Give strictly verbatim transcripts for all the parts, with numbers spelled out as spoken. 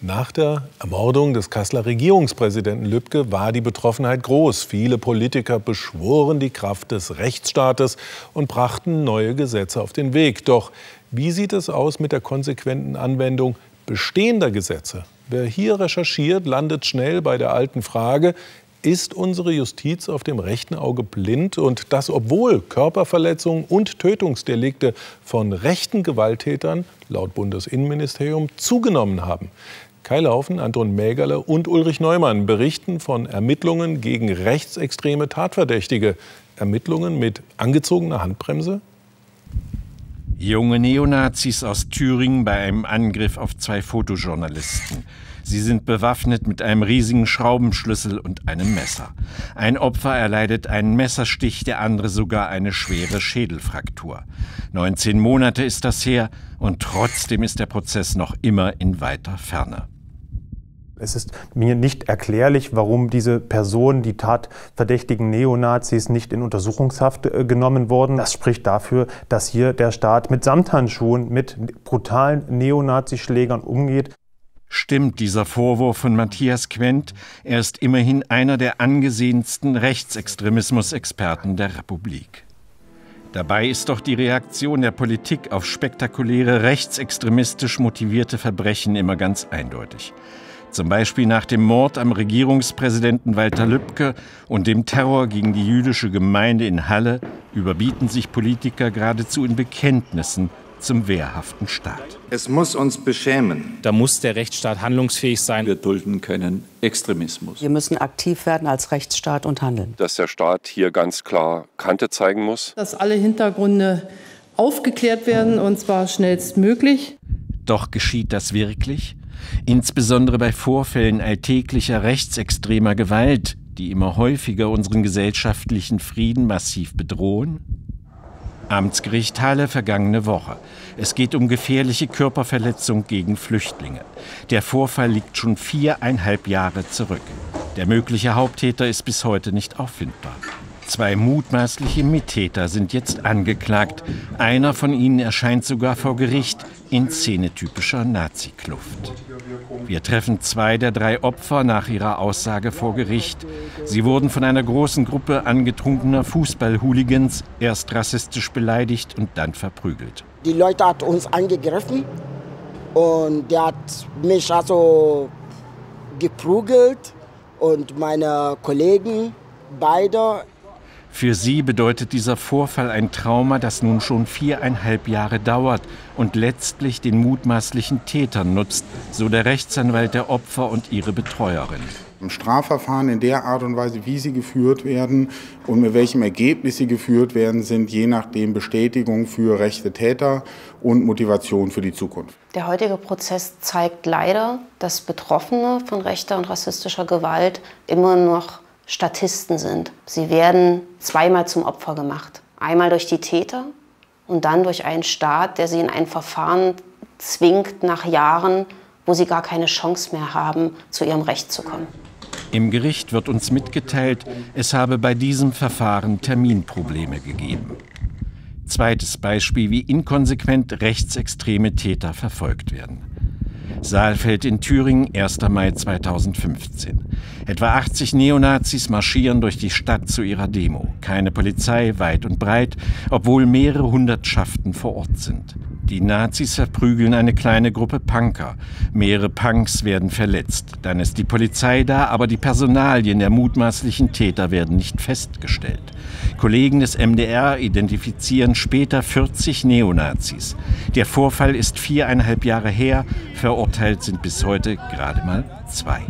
Nach der Ermordung des Kasseler Regierungspräsidenten Lübcke war die Betroffenheit groß. Viele Politiker beschworen die Kraft des Rechtsstaates und brachten neue Gesetze auf den Weg. Doch wie sieht es aus mit der konsequenten Anwendung bestehender Gesetze? Wer hier recherchiert, landet schnell bei der alten Frage: Ist unsere Justiz auf dem rechten Auge blind? Und das, obwohl Körperverletzungen und Tötungsdelikte von rechten Gewalttätern laut Bundesinnenministerium zugenommen haben. Kai Laufen, Anton Mägerle und Ulrich Neumann berichten von Ermittlungen gegen rechtsextreme Tatverdächtige. Ermittlungen mit angezogener Handbremse? Junge Neonazis aus Thüringen bei einem Angriff auf zwei Fotojournalisten. Sie sind bewaffnet mit einem riesigen Schraubenschlüssel und einem Messer. Ein Opfer erleidet einen Messerstich, der andere sogar eine schwere Schädelfraktur. neunzehn Monate ist das her und trotzdem ist der Prozess noch immer in weiter Ferne. Es ist mir nicht erklärlich, warum diese Personen, die tatverdächtigen Neonazis, nicht in Untersuchungshaft genommen wurden. Das spricht dafür, dass hier der Staat mit Samthandschuhen, mit brutalen Neonazischlägern umgeht. Stimmt dieser Vorwurf von Matthias Quent? Er ist immerhin einer der angesehensten Rechtsextremismusexperten der Republik. Dabei ist doch die Reaktion der Politik auf spektakuläre rechtsextremistisch motivierte Verbrechen immer ganz eindeutig. Zum Beispiel nach dem Mord am Regierungspräsidenten Walter Lübcke und dem Terror gegen die jüdische Gemeinde in Halle überbieten sich Politiker geradezu in Bekenntnissen zum wehrhaften Staat. Es muss uns beschämen. Da muss der Rechtsstaat handlungsfähig sein. Wir dulden können Extremismus. Wir müssen aktiv werden als Rechtsstaat und handeln. Dass der Staat hier ganz klar Kante zeigen muss. Dass alle Hintergründe aufgeklärt werden, und zwar schnellstmöglich. Doch geschieht das wirklich? Insbesondere bei Vorfällen alltäglicher rechtsextremer Gewalt, die immer häufiger unseren gesellschaftlichen Frieden massiv bedrohen? Amtsgericht Halle vergangene Woche. Es geht um gefährliche Körperverletzung gegen Flüchtlinge. Der Vorfall liegt schon viereinhalb Jahre zurück. Der mögliche Haupttäter ist bis heute nicht auffindbar. Zwei mutmaßliche Mittäter sind jetzt angeklagt. Einer von ihnen erscheint sogar vor Gericht in szenetypischer Nazi-Kluft. Wir treffen zwei der drei Opfer nach ihrer Aussage vor Gericht. Sie wurden von einer großen Gruppe angetrunkener Fußball-Hooligans erst rassistisch beleidigt und dann verprügelt. Die Leute hat uns angegriffen und der hat mich also geprügelt und meine Kollegen beide. Für sie bedeutet dieser Vorfall ein Trauma, das nun schon viereinhalb Jahre dauert und letztlich den mutmaßlichen Tätern nutzt, so der Rechtsanwalt der Opfer und ihre Betreuerin. Im Strafverfahren in der Art und Weise, wie sie geführt werden und mit welchem Ergebnis sie geführt werden, sind je nachdem Bestätigung für rechte Täter und Motivation für die Zukunft. Der heutige Prozess zeigt leider, dass Betroffene von rechter und rassistischer Gewalt immer noch Statisten sind. Sie werden zweimal zum Opfer gemacht. Einmal durch die Täter und dann durch einen Staat, der sie in ein Verfahren zwingt nach Jahren, wo sie gar keine Chance mehr haben, zu ihrem Recht zu kommen. Im Gericht wird uns mitgeteilt, es habe bei diesem Verfahren Terminprobleme gegeben. Zweites Beispiel, wie inkonsequent rechtsextreme Täter verfolgt werden. Saalfeld in Thüringen, erster Mai zweitausendfünfzehn. Etwa achtzig Neonazis marschieren durch die Stadt zu ihrer Demo. Keine Polizei, weit und breit, obwohl mehrere Hundertschaften vor Ort sind. Die Nazis verprügeln eine kleine Gruppe Punker. Mehrere Punks werden verletzt. Dann ist die Polizei da, aber die Personalien der mutmaßlichen Täter werden nicht festgestellt. Kollegen des M D R identifizieren später vierzig Neonazis. Der Vorfall ist viereinhalb Jahre her, verurteilt sind bis heute gerade mal zwei.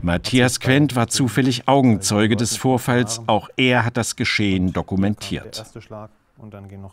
Matthias Quent war zufällig Augenzeuge des Vorfalls. Auch er hat das Geschehen dokumentiert.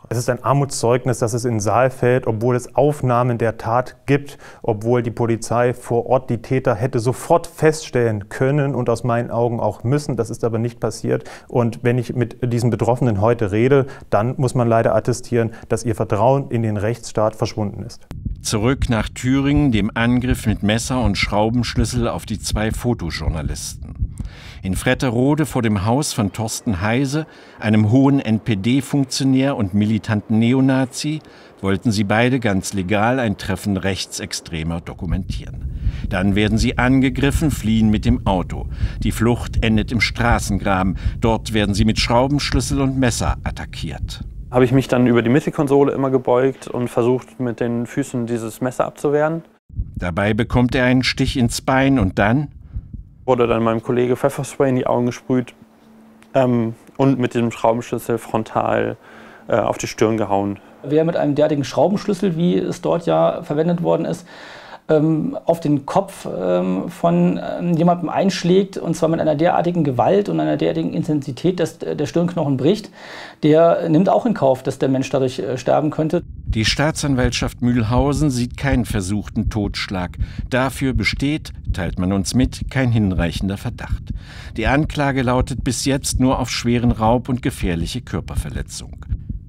Es ist ein Armutszeugnis, dass es in Saalfeld, obwohl es Aufnahmen der Tat gibt, obwohl die Polizei vor Ort die Täter hätte sofort feststellen können und aus meinen Augen auch müssen. Das ist aber nicht passiert. Und wenn ich mit diesen Betroffenen heute rede, dann muss man leider attestieren, dass ihr Vertrauen in den Rechtsstaat verschwunden ist. Zurück nach Thüringen, dem Angriff mit Messer und Schraubenschlüssel auf die zwei Fotojournalisten. In Fretterode vor dem Haus von Thorsten Heise, einem hohen N P D-Funktionär und militanten Neonazi, wollten sie beide ganz legal ein Treffen Rechtsextremer dokumentieren. Dann werden sie angegriffen, fliehen mit dem Auto. Die Flucht endet im Straßengraben. Dort werden sie mit Schraubenschlüssel und Messer attackiert. Habe ich mich dann über die Mittelkonsole immer gebeugt und versucht, mit den Füßen dieses Messer abzuwehren. Dabei bekommt er einen Stich ins Bein und dann wurde dann meinem Kollege Pfefferspray in die Augen gesprüht ähm, und mit dem Schraubenschlüssel frontal äh, auf die Stirn gehauen. Wer mit einem derartigen Schraubenschlüssel, wie es dort ja verwendet worden ist, ähm, auf den Kopf ähm, von ähm, jemandem einschlägt, und zwar mit einer derartigen Gewalt und einer derartigen Intensität, dass der Stirnknochen bricht, der nimmt auch in Kauf, dass der Mensch dadurch äh, sterben könnte. Die Staatsanwaltschaft Mühlhausen sieht keinen versuchten Totschlag. Dafür besteht, teilt man uns mit, kein hinreichender Verdacht. Die Anklage lautet bis jetzt nur auf schweren Raub und gefährliche Körperverletzung.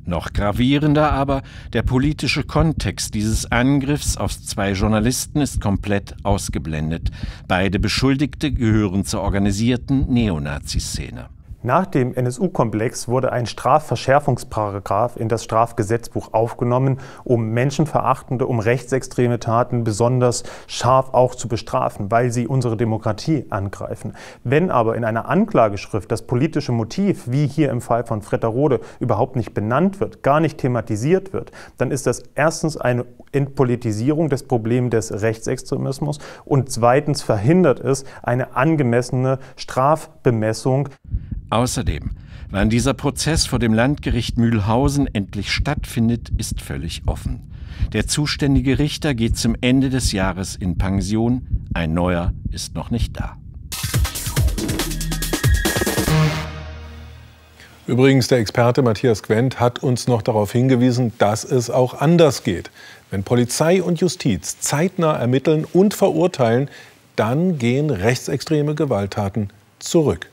Noch gravierender aber, der politische Kontext dieses Angriffs auf zwei Journalisten ist komplett ausgeblendet. Beide Beschuldigte gehören zur organisierten Neonazi-Szene. Nach dem N S U-Komplex wurde ein Strafverschärfungsparagraf in das Strafgesetzbuch aufgenommen, um menschenverachtende, um rechtsextreme Taten besonders scharf auch zu bestrafen, weil sie unsere Demokratie angreifen. Wenn aber in einer Anklageschrift das politische Motiv, wie hier im Fall von Fretterode, überhaupt nicht benannt wird, gar nicht thematisiert wird, dann ist das erstens eine Entpolitisierung des Problems des Rechtsextremismus und zweitens verhindert es eine angemessene Strafbemessung. Außerdem, wann dieser Prozess vor dem Landgericht Mühlhausen endlich stattfindet, ist völlig offen. Der zuständige Richter geht zum Ende des Jahres in Pension, ein neuer ist noch nicht da. Übrigens, der Experte Matthias Quent hat uns noch darauf hingewiesen, dass es auch anders geht. Wenn Polizei und Justiz zeitnah ermitteln und verurteilen, dann gehen rechtsextreme Gewalttaten zurück.